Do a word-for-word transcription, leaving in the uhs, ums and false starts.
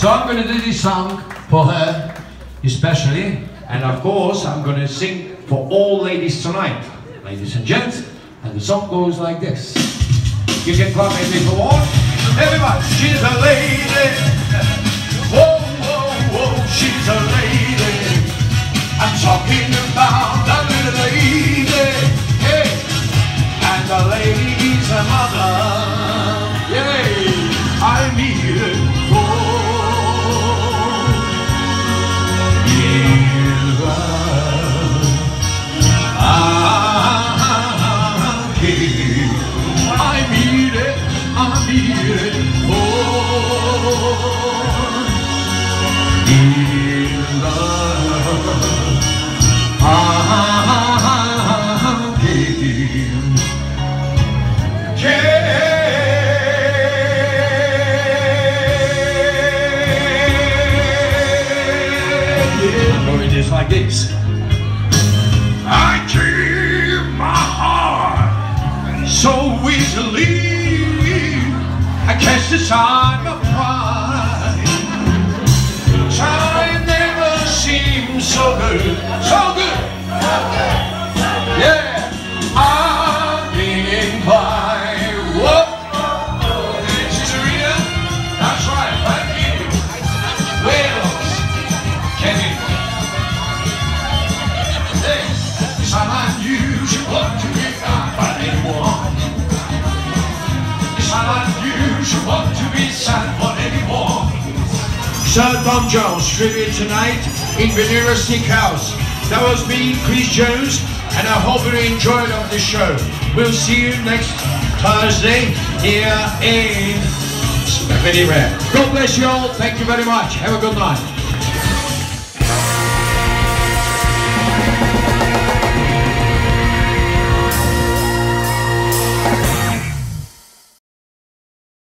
So I'm going to do this song for her especially, and of course I'm going to sing for all ladies tonight, ladies and gents, and the song goes like this. You can clap at me for one. Everybody, she's a lady. Whoa, whoa, whoa, she's a lady. I'm talking about a little lady. Hey, and the lady's a mother. Yay, I need her. Just like this. I give my heart so easily. I catch the sign of pride. Time never seems so good, so good. Yeah, I've been inclined. What? Sister Rita? That's right, right here. Where else can it be? It's not unusual to pick up by anyone. It's not unusual to be sad for anyone. Sir Tom Jones tribute tonight in Venera Steakhouse. That was me, Chris Jones, and I hope you enjoyed of the show. We'll see you next Thursday here in Venera. God bless you all. Thank you very much. Have a good night.